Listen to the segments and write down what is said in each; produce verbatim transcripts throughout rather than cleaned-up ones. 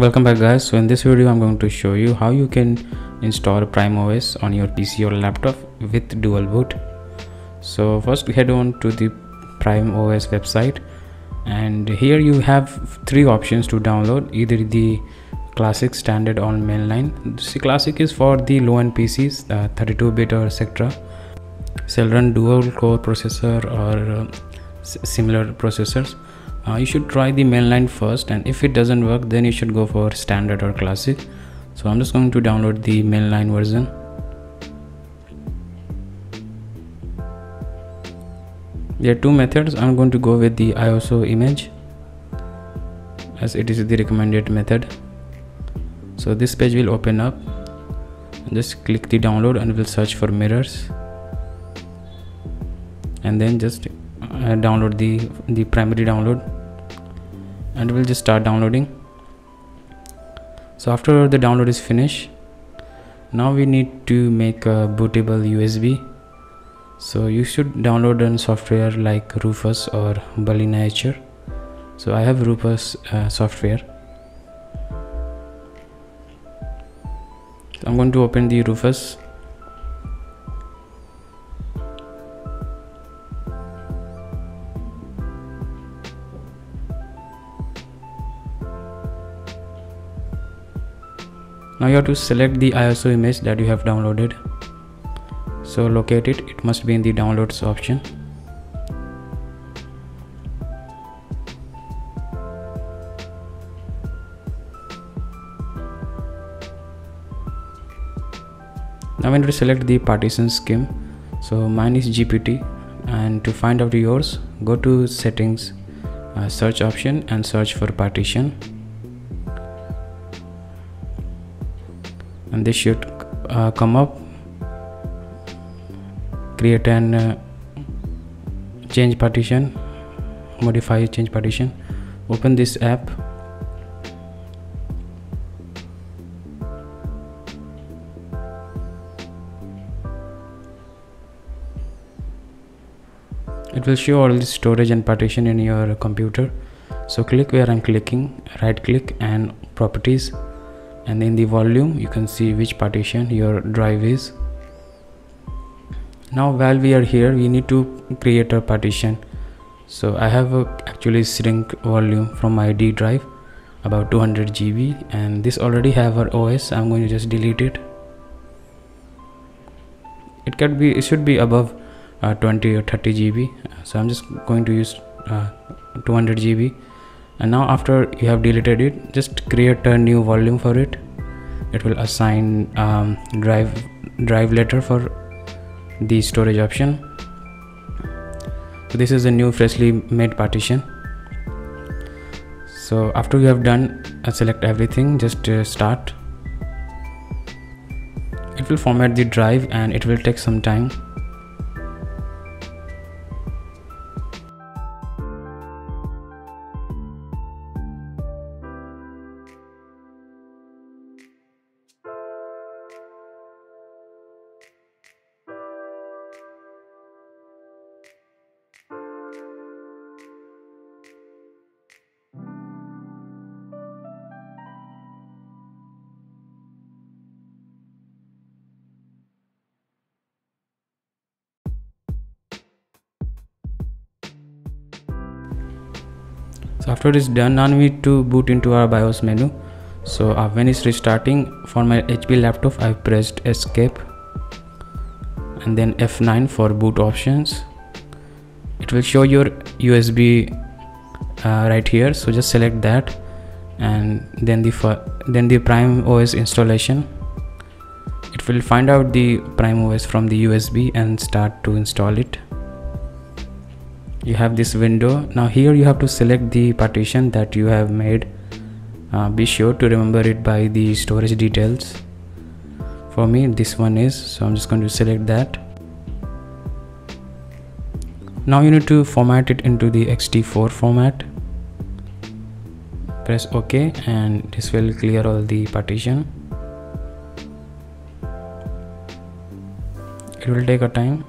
Welcome back guys. So in this video I'm going to show you how you can install Prime O S on your P C or laptop with dual boot. So first head on to the Prime O S website, and here you have three options to download: either the classic, standard or mainline. This classic is for the low-end P Cs, uh, thirty-two bit or et cetera. Shall run dual core processor or uh, similar processors. Uh, you should try the mainline first, and if it doesn't work then you should go for standard or classic. So I'm just going to download the mainline version. There are two methods. I'm going to go with the I S O image as it is the recommended method. So this page will open up. Just click the download and we'll search for mirrors, and then just uh, download the the primary download, and we'll just start downloading. So after the download is finished, now we need to make a bootable U S B. So you should download an software like Rufus or Balena Etcher. So I have Rufus uh, software. So I'm going to open the Rufus. Now you have to select the I S O image that you have downloaded. So locate it, it must be in the downloads option. Now I'm going to select the partition scheme. So mine is G P T, and to find out yours, go to settings, uh, search option and search for partition. And this should uh, come up. Create an uh, change partition, modify change partition. Open this app. It will show all the storage and partition in your computer. So click where I'm clicking, right click and properties. And in the volume you can see which partition your drive is. Now while we are here we need to create a partition. So I have a, actually shrink volume from my D drive, about two hundred G B, and this already have our O S. I'm going to just delete it. It can be, it should be above uh, twenty or thirty G B, so I'm just going to use uh, two hundred G B. And now after you have deleted it, just create a new volume for it. It will assign um, drive drive letter for the storage option. So this is a new freshly made partition. So after you have done, uh, select everything, just uh, start. It will format the drive and it will take some time. So after it is done, now we need to boot into our BIOS menu. So uh, when it's restarting, for my H P laptop I pressed escape and then F nine for boot options. It will show your U S B uh, right here, so just select that, and then the then the Prime O S installation. It will find out the Prime O S from the U S B and start to install it. You have this window. Now here you have to select the partition that you have made. Uh, be sure to remember it by the storage details. For me this one is, so I'm just going to select that. Now you need to format it into the Ext four format. Press OK and this will clear all the partition. It will take a time.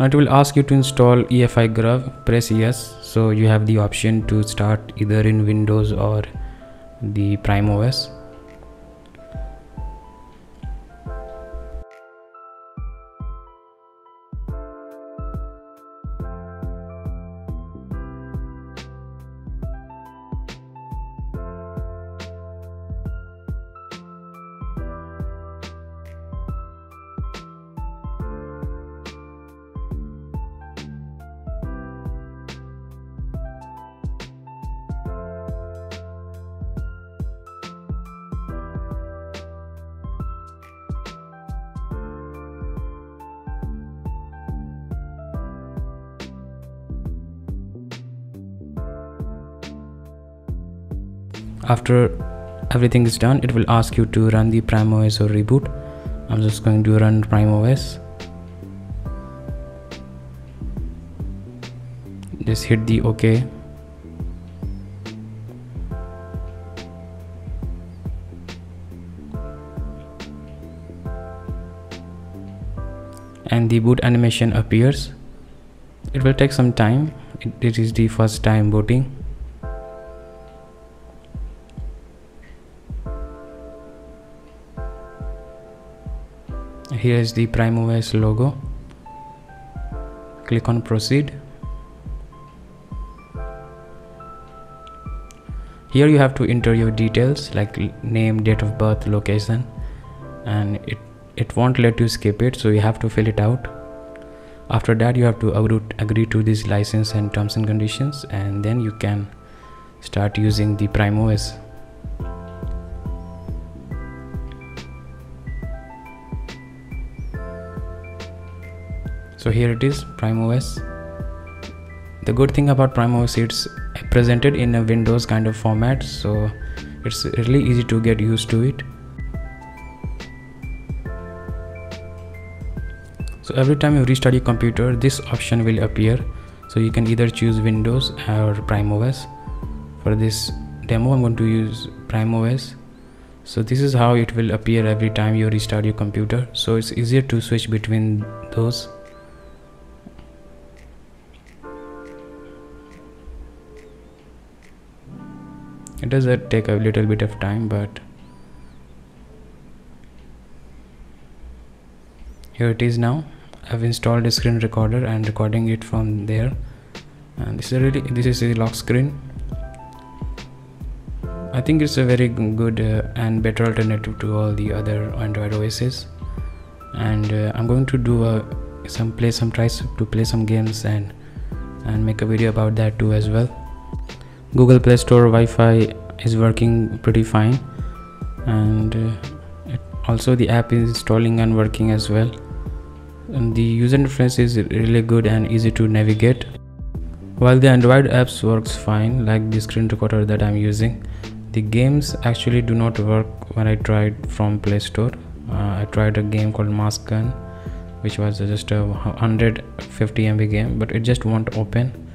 Now it will ask you to install E F I GRUB, press yes. So you have the option to start either in Windows or the Prime O S. After everything is done, it will ask you to run the Prime O S or reboot. I'm just going to run Prime O S. Just hit the OK. And the boot animation appears. It will take some time. It, it is the first time booting. Here is the Prime O S logo. Click on proceed. Here you have to enter your details like name, date of birth, location, and it, it won't let you skip it, so you have to fill it out. After that you have to agree to this license and terms and conditions, and then you can start using the Prime O S. So here it is, Prime O S. The good thing about Prime O S, it's presented in a Windows kind of format, so it's really easy to get used to it. So every time you restart your computer, this option will appear. So you can either choose Windows or Prime O S. For this demo, I'm going to use Prime O S. So this is how it will appear every time you restart your computer. So it's easier to switch between those. It does take a little bit of time, but here it is now. I've installed a screen recorder and recording it from there. And this is really this is a lock screen. I think it's a very good uh, and better alternative to all the other Android O Ss. And uh, I'm going to do a, some play some tries to play some games and and make a video about that too as well. Google Play Store Wi-Fi is working pretty fine, and uh, it, also the app is installing and working as well, and the user interface is really good and easy to navigate. While the Android apps works fine, like the screen recorder that I'm using, the games actually do not work when I tried from Play Store. uh, I tried a game called Mask Gun, which was just a one hundred fifty M B game, but it just won't open.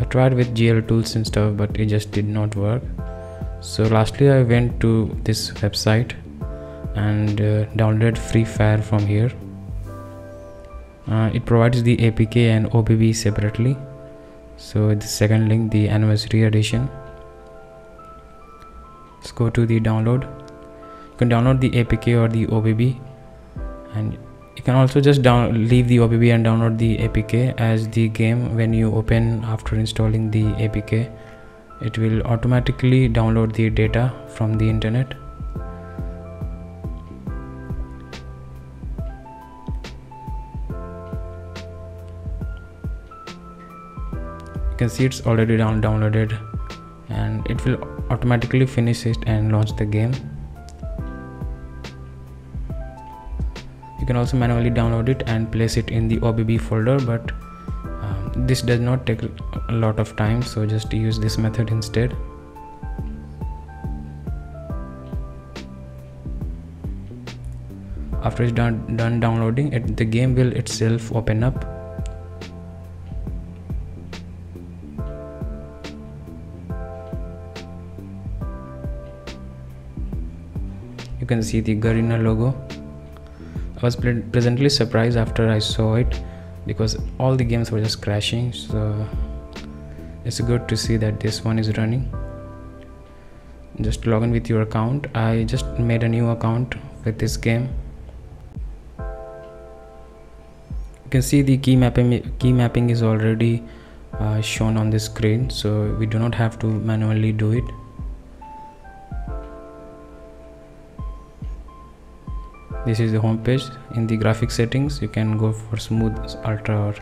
I tried with G L Tools and stuff, but it just did not work. So lastly I went to this website and uh, downloaded Free Fire from here. Uh, it provides the A P K and O B B separately. So the second link, the anniversary edition. Let's go to the download. You can download the A P K or the O B B, and you can also just down leave the O B B and download the A P K as the game. When you open after installing the A P K, it will automatically download the data from the internet. You can see it's already down downloaded, and it will automatically finish it and launch the game. You can also manually download it and place it in the O B B folder, but um, this does not take a lot of time, so just use this method instead. After it's done, done downloading it, the game will itself open up. You can see the Garena logo. I was presently surprised after I saw it because all the games were just crashing. So it's good to see that this one is running. Just log in with your account. I just made a new account with this game. You can see the key mapping key mapping is already uh, shown on the screen, so we do not have to manually do it. This is the home page. In the graphic settings, you can go for smooth, ultra, or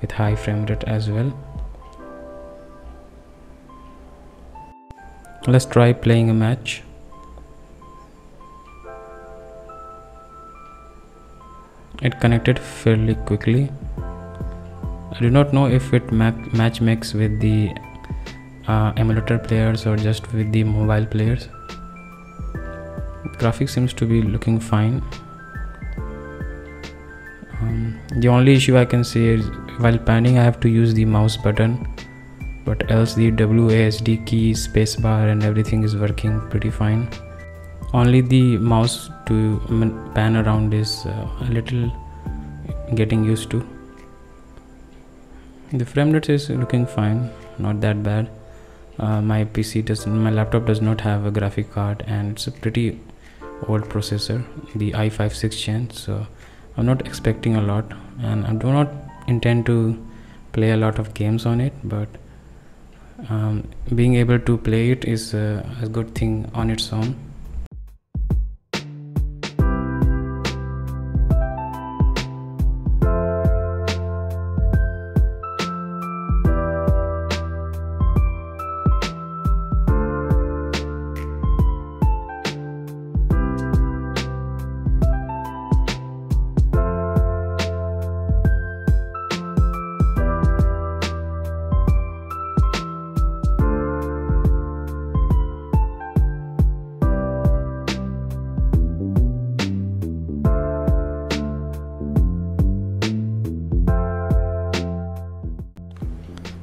with high frame rate as well. Let's try playing a match. It connected fairly quickly. I do not know if it match makes with the uh, emulator players or just with the mobile players. Graphics seems to be looking fine. Um, the only issue I can see is while panning I have to use the mouse button, but else the W A S D key, spacebar and everything is working pretty fine. Only the mouse to pan around is uh, a little getting used to. The frame rate is looking fine, not that bad. Uh, my P C does, my laptop does not have a graphic card, and it's a pretty old processor, the i five sixth gen. So I'm not expecting a lot, and I do not intend to play a lot of games on it. But um, being able to play it is uh, a good thing on its own.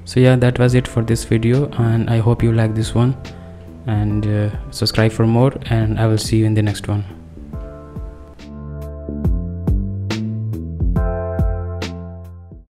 So yeah, that was it for this video, and I hope you like this one, and uh, subscribe for more, and I will see you in the next one.